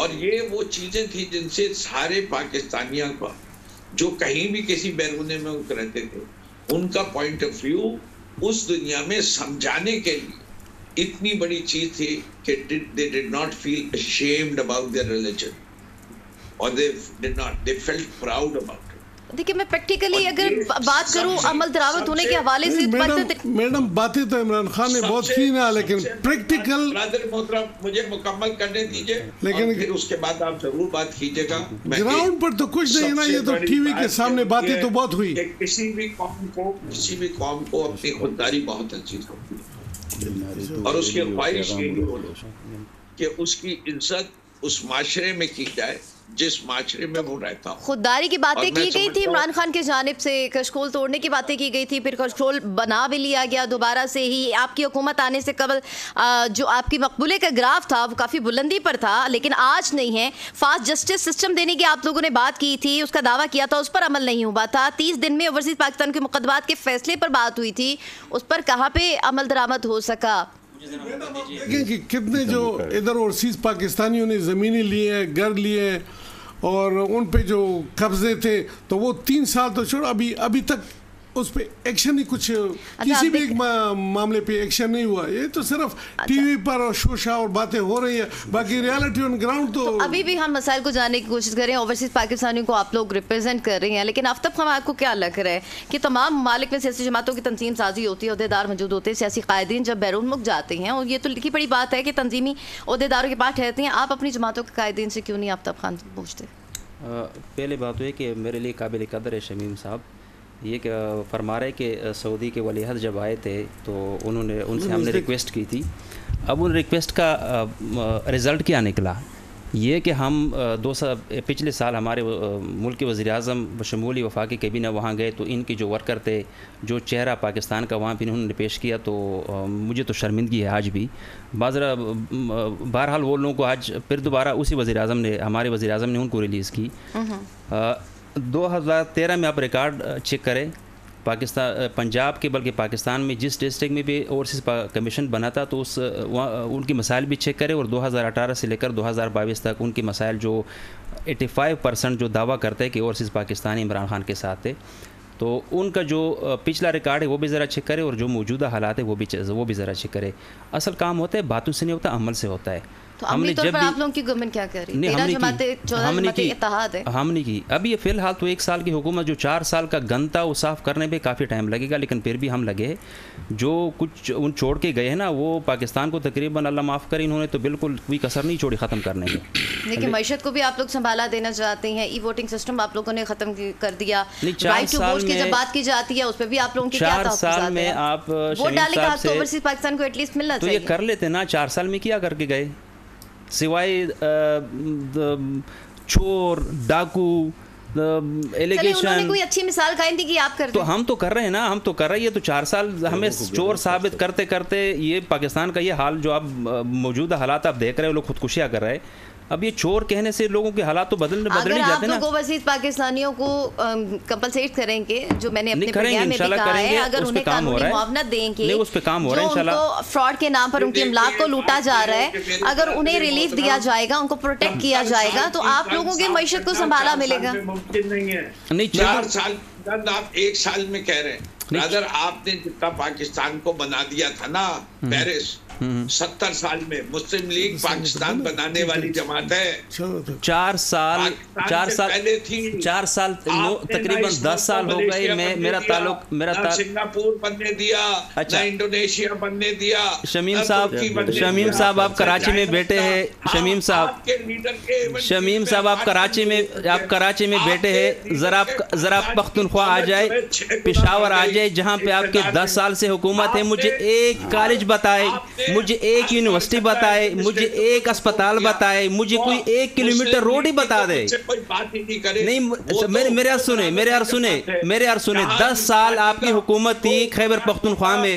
और ये वो चीज़ें थी जिनसे सारे पाकिस्तानियों का जो कहीं भी किसी बैरूने में रहते थे, उनका पॉइंट ऑफ व्यू उस दुनिया में समझाने के लिए इतनी बड़ी चीज़ थी कि they did not feel ashamed about their religion और they did not, they felt proud about. देखिए मैं प्रैक्टिकली अगर बात करूं अमल दरामद होने के हवाले से, मैडम बातें तो इमरान खान ने बहुत की ना, लेकिन प्रैक्टिकल मुझे मुकम्मल करने दीजिए, लेकिन फिर उसके बाद आप जरूर बात कीजिएगा। ग्राउंड पर तो कुछ नहीं ना, ये तो टीवी के सामने बातें तो बहुत हुई। किसी भी कौम को अपनी खुददारी बहुत अच्छी होती है और उसकी ख्वाहिश कि उसकी इज्जत उस माशरे में की जाए जिस माशरे में वो रहता हूँ। खुददारी की बातें की गई थी इमरान खान की जानिब से, कशकोल तोड़ने की बातें की गई थी, फिर कशकोल बना भी लिया गया दोबारा से ही। आपकी हुकूमत आने से कबल जो आपकी मकबूले का ग्राफ था वो काफ़ी बुलंदी पर था, लेकिन आज नहीं है। फास्ट जस्टिस सिस्टम देने की आप लोगों ने बात की थी, उसका दावा किया था, उस पर अमल नहीं हुआ था। 30 दिन में ओवरसीज़ पाकिस्तान के मुकदमात के फैसले पर बात हुई थी, उस पर कहाँ पर अमल दरामद हो सका? कि कितने जो इधर ओवरसीज़ पाकिस्तानियों ने ज़मीनें लिए, घर लिए और उन पे जो कब्जे थे, तो वो 3 साल तो छोड़, अभी तक उस पे एक्शन ही कुछ, किसी भी एक मामले पे एक्शन नहीं हुआ। ये तो सिर्फ टीवी पर और शोशा और बातें हो रही है, बाकी रियलिटी ऑन ग्राउंड तो अभी भी हम मसाइल को जानने की कोशिश कर रहे हैं। ओवरसीज़ पाकिस्तानियों को आप लोग रिप्रेजेंट कर रहे हैं, लेकिन आफ्ताब खान आपको क्या लग रहा है कि तमाम ममालिक में सियासी जमातों की तनजीम साजी होती है, अहदेदार मौजूद होते हैं, सियासी कायदीन जब बैरून मुल्क जाते हैं, और ये तो लिखी बड़ी बात है कि तनजीमी अहदेदारों के पास ठहरते हैं, आप अपनी जमातों के कायदीन से क्यों नहीं आफ्ताब खान पूछते? पहले बात यह कि मेरे लिए काबिल कदर है शमीम साहब, ये फरमा रहे कि सऊदी के वलीहद जब आए थे तो उन्होंने उनसे हमने रिक्वेस्ट की थी। अब उन रिक्वेस्ट का रिज़ल्ट क्या निकला, ये कि हम पिछले साल हमारे मुल्क के वज़ीर-ए-आज़म बशमूल वफाक़ी कैबिना वहाँ गए तो इनके जो वर्कर थे, जो चेहरा पाकिस्तान का वहाँ पर इन्होंने पेश किया, तो मुझे तो शर्मिंदगी है आज भी बाजरा। बहरहाल वो लोगों को आज फिर दोबारा उसी वज़ीर-ए-आज़म ने, हमारे वज़ीर-ए-आज़म ने उनको रिलीज़ की। 2013 में आप रिकॉर्ड चेक करें पाकिस्तान, पंजाब के बल्कि पाकिस्तान में जिस डिस्ट्रिक्ट में भी ओवरसीज़ कमीशन बना था तो उस वहाँ उनकी मसाइल भी चेक करें, और 2018 से लेकर 2022 तक उनकी मसाइल जो 85% जो दावा करते हैं कि ओवरसीज़ पाकिस्तानी इमरान खान के साथ थे, तो उनका जो पिछला रिकॉर्ड है वो भी ज़रा चेक करें, और जो मौजूदा हालात है वो भी ज़रा चेक करें। असल काम होता है, बातों से नहीं होता, अमल से होता है। तो हमने जब आप लोगों की गवर्नमेंट क्या कर रही है? हमने की अब ये फ़िलहाल तो 1 साल की हुकूमत, जो 4 साल का गंदा वो साफ़ करने पे काफ़ी टाइम लगेगा, लेकिन फिर भी हम लगे। जो कुछ उन छोड़ के गए हैं ना, वो पाकिस्तान को तकरीबन अल्लाह माफ़ करे, इन्होंने तो बिल्कुल कोई कसर नहीं छोड़ी ख़त्म करने में। लेकिन मैशत को भी आप लोग संभाला देना चाहते हैं, ई वोटिंग सिस्टम आप लोगों ने ख़त्म कर दिया, जब बात की जाती है उस पर भी आप लोगों की 4 साल में आप पाकिस्तान को एटलीस्ट मिलना चाहिए, तो ये कर लेते ना। 4 साल में क्या करके गए, सिवाय चोर डाकू एलिगेशन। कोई अच्छी मिसाल कायम थी कि आप करते, तो हम तो कर रहे हैं ना, हम तो कर रहे हैं। तो 4 साल हमें चोर साबित करते करते ये पाकिस्तान का ये हाल, जो आप मौजूदा हालात आप देख रहे हो, लोग खुदकुशियाँ कर रहे हैं। अब ये चोर कहने से लोगों के हालात तो बदलने जाते हैं ना। ओवरसीज़ पाकिस्तानियों को कंपनसेट करेंगे, जो मैंने अपने प्रोग्राम में भी कहा है, अगर उन्हें कानूनी मुआवजा देंगे, उस पे काम हो रहा है इंशाल्लाह। फ्रॉड के नाम पर उनके अमलाक को लूटा जा रहा है, अगर उन्हें रिलीफ दिया जाएगा, उनको प्रोटेक्ट किया जाएगा, तो आप लोगों के मईशत को संभाला मिलेगा। मुमकिन नहीं है, नहीं 4 साल आप 1 साल में कह रहे हैं। अगर आपने जितना पाकिस्तान को बना दिया था ना पेरिस, 70 साल में मुस्लिम लीग पाकिस्तान बनाने वाली जमात है। 4 साल पहले थी, 4 साल तकरीबन 10 साल हो गए। मैं मेरा ताल्लुक सिंगापुर बनने दिया, अच्छा इंडोनेशिया बनने दिया। शमीम साहब आप कराची में बैठे हैं, शमीम साहब आप कराची में बैठे हैं, जरा पख्तूनख्वा आ जाए, पेशावर आ जाए, जहाँ पे आपके 10 साल से हुकूमत है। मुझे एक कॉलेज बताए, मुझे एक यूनिवर्सिटी बताए, मुझे एक अस्पताल बताए, मुझे कोई 1 किलोमीटर रोड ही बता दे। नहीं, मेरे यार सुने 10 साल आपकी हुकूमत थी खैबर पख्तूनख्वा में,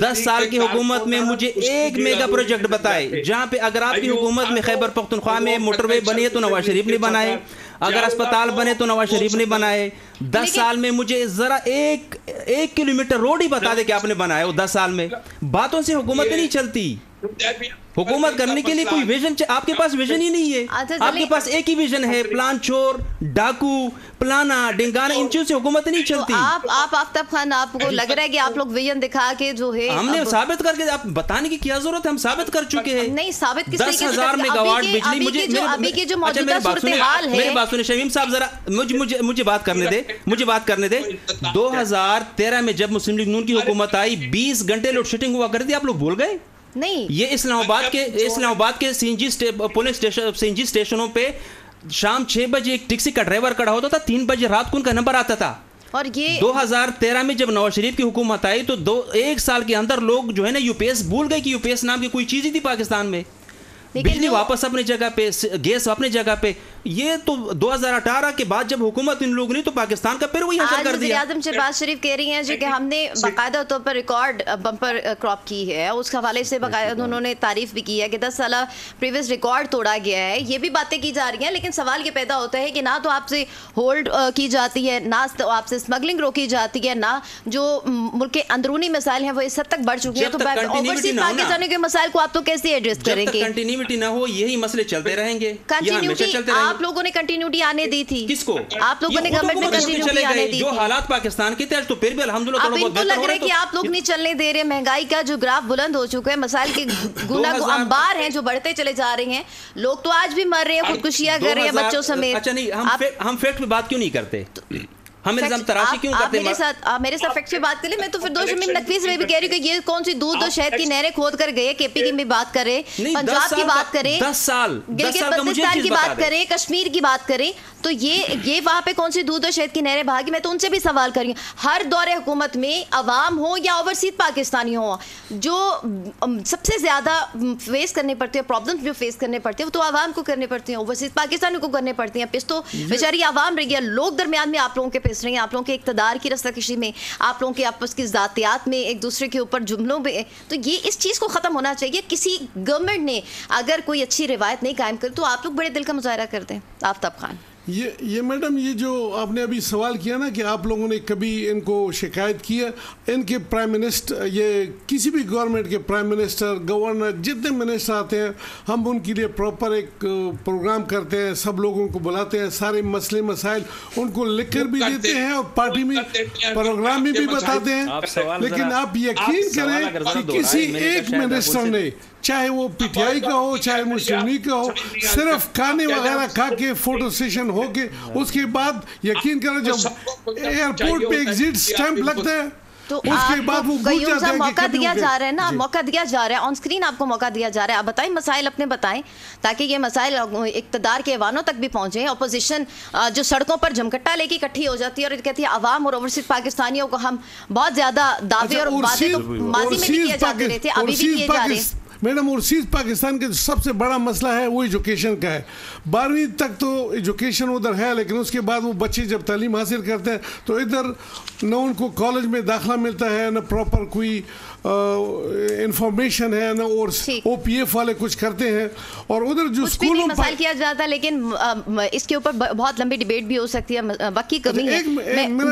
10 साल की हुकूमत में मुझे एक मेगा प्रोजेक्ट बताए, जहाँ पे अगर आपकी हुकूमत में खैबर पख्तूनख्वा में मोटरवे बनी है तो नवाज शरीफ ने बनाए, अगर अस्पताल बने तो नवाज शरीफ ने बनाए। 10 साल में मुझे जरा एक 1 किलोमीटर रोड ही बता दे कि आपने बनाया हो 10 साल में। बातों से हुकूमत नहीं चलती। हुकूमत करने के लिए कोई विजन, आपके पास विजन ही नहीं है। आपके पास एक ही विजन है, प्लान चोर डाकू प्लाना डिंगाना, इन चीजों से हुकूमत नहीं चलती। आप आफ्ताब खान, आपको लग रहा है कि आप लोग विजन दिखा के जो है हमने साबित करके, आप बताने की क्या जरूरत है, हम साबित कर चुके हैं। नहीं साबित, 10,000 मेगावाट बिजली। मुझे शमीम साहब जरा मुझे बात करने दे, 2013 में जब मुस्लिम लीग नून की हुकूमत आई 20 घंटे लोड शेडिंग हुआ करती, आप लोग भूल गए? नहीं, ये इस्लामाबाद के सीएनजी स्टेशनों पे शाम 6 बजे एक टैक्सी का ड्राइवर खड़ा होता था, 3 बजे रात को उनका नंबर आता था। और ये 2013 में जब नवाज शरीफ की हुकूमत आई तो 1 साल के अंदर लोग जो है ना यूपीएस भूल गए कि यूपीएस नाम की कोई चीज ही थी पाकिस्तान में। बिजली वापस अपने जगह पे, गैस अपने जगह पे। ये तो 2018 के बाद जब हुकूमत इन लोगों ने तो पाकिस्तान का फिर वही असर कर दिया। आज शहबाज शरीफ कह रही हैं जो कि हमने बाकायदा तौर पर रिकॉर्ड बम्पर क्रॉप की है, उस हवाले से बाकायदा उन्होंने तारीफ भी की है कि 10 साल प्रीवियस रिकॉर्ड तोड़ा गया है, ये भी बातें की जा रही हैं। लेकिन सवाल ये पैदा होता है कि ना तो आपसे होल्ड की जाती है, ना तो आपसे स्मगलिंग रोकी जाती है, ना जो मुल्क के अंदरूनी मसाइल हैं वो इस हद तक बढ़ चुके हैं, तो ओवरसीज पाकिस्तान के मसाइल को आप तो कैसे एड्रेस करेंगे? ना हो यही मसले चलते रहेंगे, चलते रहेंगे। आप लोगों ने कंटिन्यूटी आने दी थी किसको? आप लोगों ने गवर्नमेंट में कंटिन्यूटी आने दी, जो हालात पाकिस्तान के थे तो फिर भी अल्हम्दुलिल्लाह थोड़ा बहुत बेहतर हो रहा है। कि आप लोग नहीं चलने दे रहे, महंगाई का जो ग्राफ बुलंद हो चुका है, मसाइल के गुना को अंबार हैं जो बढ़ते चले जा रहे हैं, लोग तो आज भी मर रहे हैं, खुदकुशियां कर रहे हैं बच्चों समेत। अच्छा नहीं, हम फैक्ट पे बात क्यों नहीं करते? हम इल्जाम तराशी क्यों करते हैं? मेरे साथ फैक्ट पे बात करें, मैं तो फिरदौस शमीम नकवी से भी कह रही हूं कि ये कौन सी दूध और शहद की नहरें खोद कर गए। केपी की भी बात करें, पंजाब की बात करें, 10 साल बल्तिस्तान की बात करें, कश्मीर की बात करें, तो ये वहाँ पे कौन सी दूध और शहद की नहरें भागी? मैं तो उनसे भी सवाल कर रही हूँ। हर दौरे हुकूमत में अवाम हो या ओवरसीज पाकिस्तानी हो, जो सबसे ज्यादा फेस करने पड़ते हैं प्रॉब्लम, जो फेस करने पड़ते हैं वो तो आवाम को करने पड़ते हैं, ओवरसीज पाकिस्तानी को करने पड़ते हैं। पिस तो बेचारी आवाम रही है, लोग दरमियान में आप लोगों के रही हैं, आप लोगों के इक़्तिदार की रस्साकशी में, आप लोगों के आपस की ज़ातियात में, एक दूसरे के ऊपर जुमलों में। तो ये इस चीज़ को ख़त्म होना चाहिए। किसी गवर्नमेंट ने अगर कोई अच्छी रिवायत नहीं कायम करी तो आप लोग बड़े दिल का मुज़ाहरा करते हैं। आफ्ताब खान, ये मैडम, ये जो आपने अभी सवाल किया ना कि आप लोगों ने कभी इनको शिकायत की है, इनके प्राइम मिनिस्टर, ये किसी भी गवर्नमेंट के प्राइम मिनिस्टर, गवर्नर, जितने मिनिस्टर आते हैं हम उनके लिए प्रॉपर एक प्रोग्राम करते हैं, सब लोगों को बुलाते हैं, सारे मसले मसाइल उनको लिख कर भी देते हैं और पार्टी में प्रोग्राम में भी बताते हैं। लेकिन आप यकीन करें कि किसी एक मिनिस्टर ने, चाहे वो पीटीआई का हो चाहे मुस्लिम लीग का हो, सिर्फ खाने वगैरह खा के फोटो सेशन हो के उसके बाद यकीन करें जब एयरपोर्ट पे एग्जिट स्टैंप लगता है तो उसके बाद वो मौका दिया जा रहा है ना, मौका दिया जा रहा है, ऑन स्क्रीन आपको मौका दिया जा रहा है। आप बताएं मसाइल अपने बताएं ताकि ये मसाइल इक़्तिदार के ऐवानों तक भी पहुंचे। अपोजिशन जो सड़कों पर जमकट्टा लेके इकट्ठी हो जाती है और कहती है आवाम और ओवरसीज पाकिस्तानियों को हम बहुत ज्यादा दावे और वादे तो माजी में भी किए जाते रहे थे, अभी भी किए जा रहे हैं। मैडम, ओवरसीज पाकिस्तान का सबसे बड़ा मसला है वो एजुकेशन का है। 12वीं तक तो एजुकेशन उधर है, लेकिन उसके बाद वो बच्चे जब तालीम हासिल करते हैं तो इधर न उनको कॉलेज में दाखिला मिलता है, न प्रॉपर कोई इंफॉर्मेशन है, न और ओपीएफ वाले कुछ करते हैं, और उधर जो स्कूलों में किया जाता है। लेकिन इसके ऊपर बहुत लंबी डिबेट भी हो सकती है, वक्त की कमी है,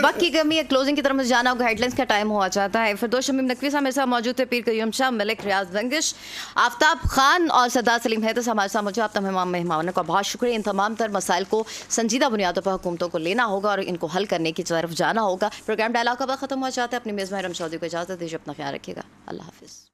वक्त की कमी है। क्लोजिंग की तरफ मुझे जाना होगा, हेडलाइंस का टाइम हुआ चाहता है। फिरदौस शमीम नकवी साहब मेरे साथ मौजूद थे, पीर कयूम शाह, मलिक रियाज बंगश, आफ्ताब खान और सरदार सलीम हैदर हमारे साथ मौजूद। आप तमाम मेहमानों का बहुत शुक्रिया। इन तमाम तर मसाइल को संजीदा बुनियादों पर हुकूमतों को लेना होगा और इनको हल करने की तरफ जाना होगा। प्रोग्राम डायलॉग का वक्त खत्म हो जाता है। अपने मेज़बान इरम चौधरी को इजाज़त दीजिए, अपना ख्याल रखिएगा, अल्लाह हाफिज़।